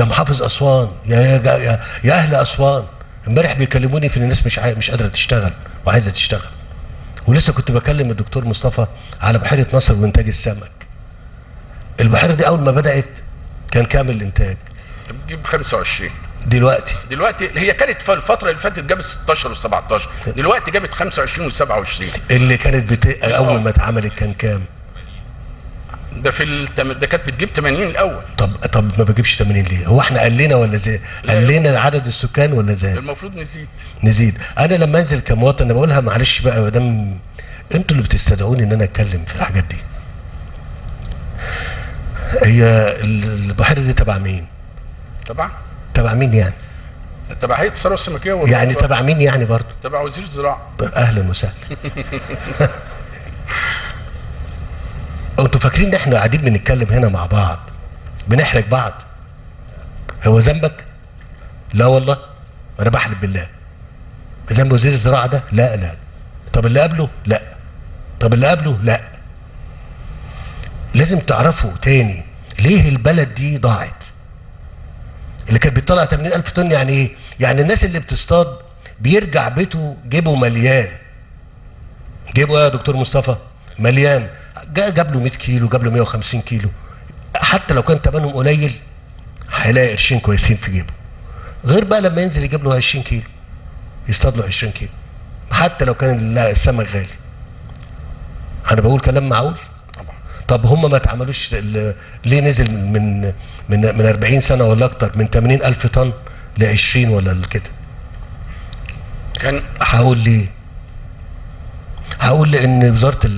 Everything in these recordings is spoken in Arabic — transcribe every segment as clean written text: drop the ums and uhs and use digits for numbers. يا محافظ أسوان، يا أهل أسوان، امبارح بيكلموني في الناس مش قادرة تشتغل وعايزة تشتغل. ولسه كنت بكلم الدكتور مصطفى على بحيرة ناصر وإنتاج السمك. البحيرة دي أول ما بدأت كان كامل الإنتاج. بتجيب 25. دلوقتي هي كانت في الفترة اللي فاتت جابت 16 و17، دلوقتي جابت 25 و27. اللي كانت أول ما اتعملت كان كام؟ ده ده كانت بتجيب 80 الاول. طب ما بجيبش 80 ليه؟ هو احنا قلنا ولا زاد؟ قلنا عدد السكان ولا زاد؟ المفروض نزيد. انا لما انزل كمواطن انا بقولها، معلش بقى يا مدام، انتوا اللي بتستدعوني ان انا اتكلم في الحاجات دي. هي البحيره دي تبع مين؟ تبع مين يعني؟ تبع هيئه الثروه السمكيه. يعني تبع مين يعني برضه؟ تبع وزير الزراعه. اهلا وسهلا. انتوا فاكرين ان احنا قاعدين بنتكلم هنا مع بعض بنحرج بعض؟ هو ذنبك؟ لا والله انا بحلف بالله. ذنب وزير الزراعه ده؟ لا. طب اللي قبله؟ لا. طب اللي قبله؟ لا. لازم تعرفوا تاني ليه البلد دي ضاعت. اللي كانت بتطلع 80,000 طن يعني ايه؟ يعني الناس اللي بتصطاد بيرجع بيته جيبه مليان. جيبه ايه يا دكتور مصطفى؟ مليان. جاب له 100 كيلو، جاب له 150 كيلو، حتى لو كان تمنهم قليل هيلاقي قرشين كويسين في جيبه. غير بقى لما ينزل يجيب له 20 كيلو، يصطاد له 20 كيلو حتى لو كان السمك غالي. انا بقول كلام معقول؟ طب هم ما اتعملوش ليه؟ نزل من 40 سنه ولا اكتر، من 80,000 طن ل 20 ولا كده. كان هقول ليه؟ هقول لان وزاره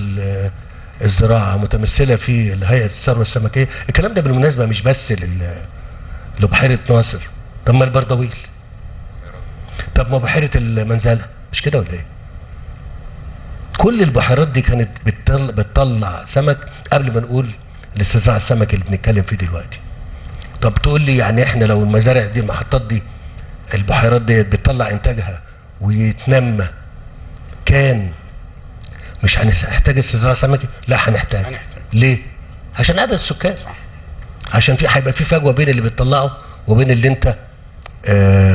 الزراعه متمثله في هيئه الثروه السمكيه. الكلام ده بالمناسبه مش بس لبحيره ناصر، طب ما البردويل، طب ما بحيره المنزله، مش كده ولا ايه؟ كل البحيرات دي كانت بتطلع سمك قبل ما نقول الاستزراع السمك اللي بنتكلم فيه دلوقتي. طب تقول لي يعني احنا لو المزارع دي، المحطات دي، البحيرات دي بتطلع انتاجها ويتنمى، كان مش هنحتاج استزراع سمكي؟ لا هنحتاج. ليه؟ عشان عدد السكان. صح. عشان هيبقى في فجوه بين اللي بتطلعه وبين اللي انت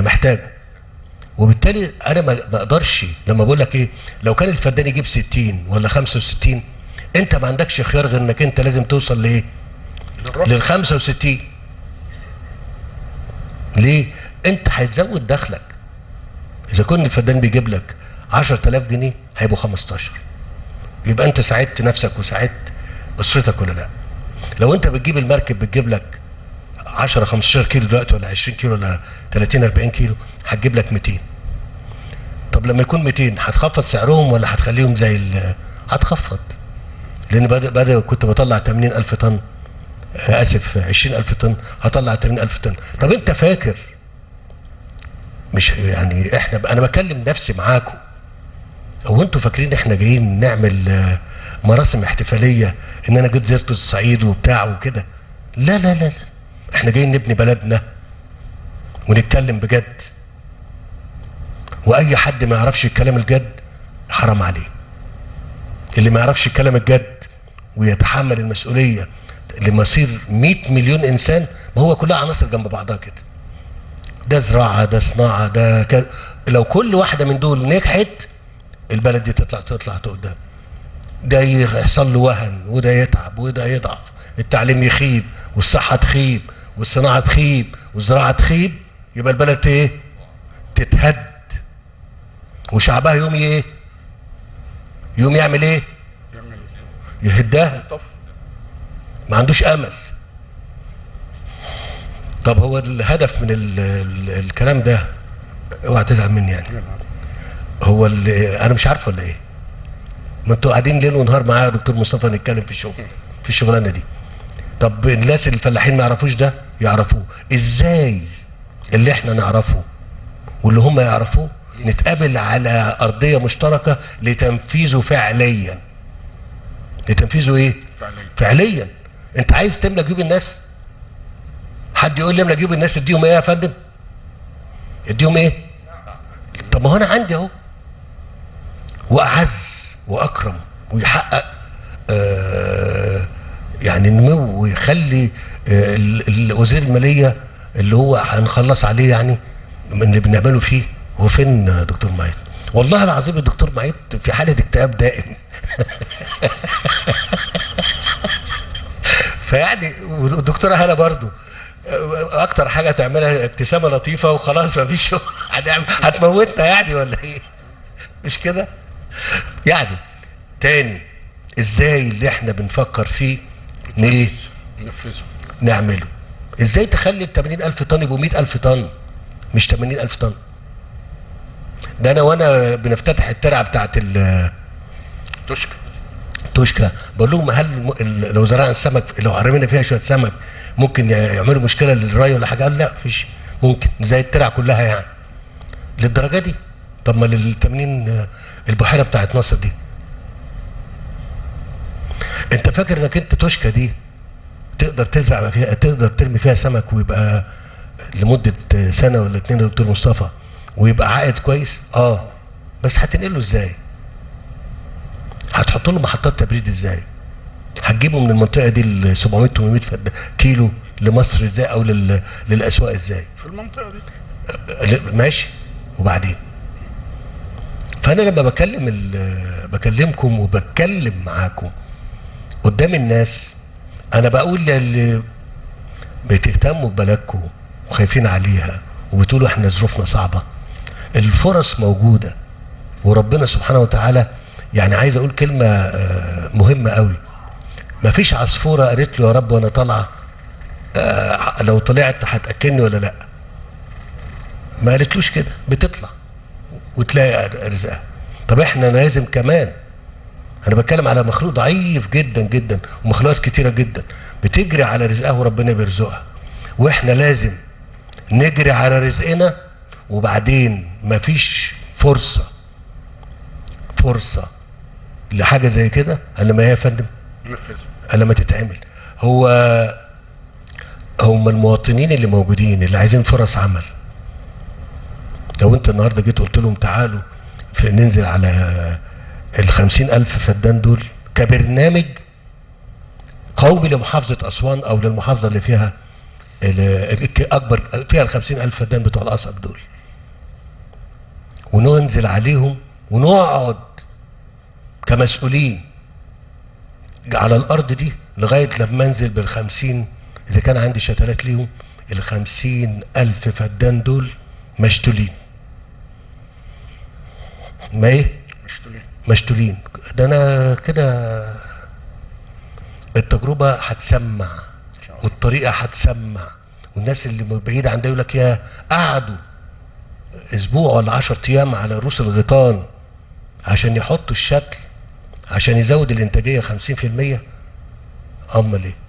محتاجه. وبالتالي انا ما بقدرش لما بقول لك ايه، لو كان الفدان يجيب 60 ولا 65 انت ما عندكش خيار غير انك انت لازم توصل لايه؟ لل 65. ليه؟ انت هتزود دخلك. اذا كان الفدان بيجيب لك 10,000 جنيه هيبقوا 15. يبقى انت ساعدت نفسك وساعدت اسرتك ولا لا؟ لو انت بتجيب المركب بتجيب لك 10 15 كيلو دلوقتي ولا 20 كيلو ولا 30 40 كيلو، هتجيب لك 200. طب لما يكون 200 هتخفض سعرهم ولا هتخليهم زي هتخفض. لان بدأ كنت بطلع 80,000 طن، اسف 20,000 طن، هطلع 80,000 طن. طب انت فاكر، مش يعني انا بكلم نفسي معاكم، هو انتوا فاكرين احنا جايين نعمل مراسم احتفاليه ان انا جيت زرت الصعيد وبتاع وكده؟ لا، احنا جايين نبني بلدنا ونتكلم بجد، واي حد ما يعرفش الكلام الجد حرام عليه. اللي ما يعرفش الكلام الجد ويتحمل المسؤوليه لمصير 100 مليون انسان، ما هو كلها عناصر جنب بعضها كده، ده زراعه ده صناعه ده كده، لو كل واحده من دول نجحت البلد دي تطلع قدام. ده يحصل له وهن، وده يتعب، وده يضعف، التعليم يخيب، والصحه تخيب، والصناعه تخيب، والزراعه تخيب، يبقى البلد ايه؟ تتهد. وشعبها يوم ايه؟ يوم يعمل ايه؟ يهدها. ما عندوش امل. طب هو الهدف من الكلام ده، اوعى تزعل مني يعني، هو اللي انا مش عارف ولا ايه؟ ما انتوا قاعدين ليل ونهار معايا يا دكتور مصطفى نتكلم في الشغلانه دي. طب الناس الفلاحين ما يعرفوش ده، يعرفوه ازاي؟ اللي احنا نعرفه واللي هم يعرفوه نتقابل على ارضيه مشتركه لتنفيذه فعليا. لتنفيذه ايه؟ فعليا. انت عايز تملى جيوب الناس؟ حد يقول لي املى جيوب الناس، اديهم ايه يا فندم؟ اديهم ايه؟ طب ما هو انا عندي اهو، واعز واكرم ويحقق يعني نمو، ويخلي وزير الماليه اللي هو هنخلص عليه يعني من اللي بنعمله فيه. هو فين دكتور معيط؟ والله العظيم الدكتور معيط في حالة اكتئاب دائم. فيعني والدكتورة هلا برضو أكتر حاجة تعملها ابتسامة لطيفة وخلاص، مفيش شغل، هتموتنا يعني ولا إيه؟ مش كده؟ يعني تاني، إزاي اللي إحنا بنفكر فيه ننفذه نعمله؟ إزاي تخلي ال 80,000 طن يبقوا 100,000 طن مش 80,000 طن؟ ده أنا وأنا بنفتتح الترعة بتاعت التوشكا بقول لهم هل لو زرعنا السمك، لو رمينا فيها شويه سمك ممكن يعملوا مشكله للري ولا حاجه؟ قال لا مفيش، ممكن زي الترع كلها يعني للدرجه دي. طب ما للتمنين البحيره بتاعت ناصر دي، انت فاكر انك انت توشكا دي تقدر تزرع فيها، تقدر ترمي فيها سمك ويبقى لمده سنه ولا اتنين يا دكتور مصطفى ويبقى عائد كويس؟ اه، بس هتنقله ازاي؟ هتحط له محطات تبريد ازاي؟ هتجيبه من المنطقه دي ال 700 800 كيلو لمصر ازاي او للاسواق ازاي؟ في المنطقه دي ماشي. وبعدين فانا لما بكلمكم وبتكلم معاكم قدام الناس، انا بقول للي بتهتموا ببلدكم وخايفين عليها وبتقولوا احنا ظروفنا صعبه، الفرص موجوده، وربنا سبحانه وتعالى يعني عايز اقول كلمه مهمه قوي. مفيش عصفوره قالت له يا رب وانا طالعه لو طلعت هتاكلني ولا لا، ما قالتلوش كده، بتطلع وتلاقي رزقها. طب احنا لازم كمان، انا بتكلم على مخلوق ضعيف جدا جدا ومخلوقات كتيره جدا بتجري على رزقها وربنا بيرزقها، واحنا لازم نجري على رزقنا. وبعدين مفيش فرصه لحاجه زي كده الا ما هي يا فندم الا ما تتعمل. هم المواطنين اللي موجودين اللي عايزين فرص عمل، لو انت النهارده جيت قلت لهم تعالوا ننزل على ال 50,000 فدان دول كبرنامج قومي لمحافظه اسوان او للمحافظه اللي فيها اكبر فيها ال 50,000 فدان بتوع القصب دول، وننزل عليهم ونقعد كمسؤولين على الارض دي لغايه لما انزل بال50، اذا كان عندي شتلات ليهم، ال50,000 فدان دول مشتولين. ما ايه؟ مشتولين. ده انا كده التجربه هتسمع والطريقه هتسمع، والناس اللي بعيد عن ده يقول لك يا قعدوا اسبوع ولا 10 ايام على رؤوس الغيطان عشان يحطوا الشكل عشان يزود الانتاجيه 50%، امال ايه؟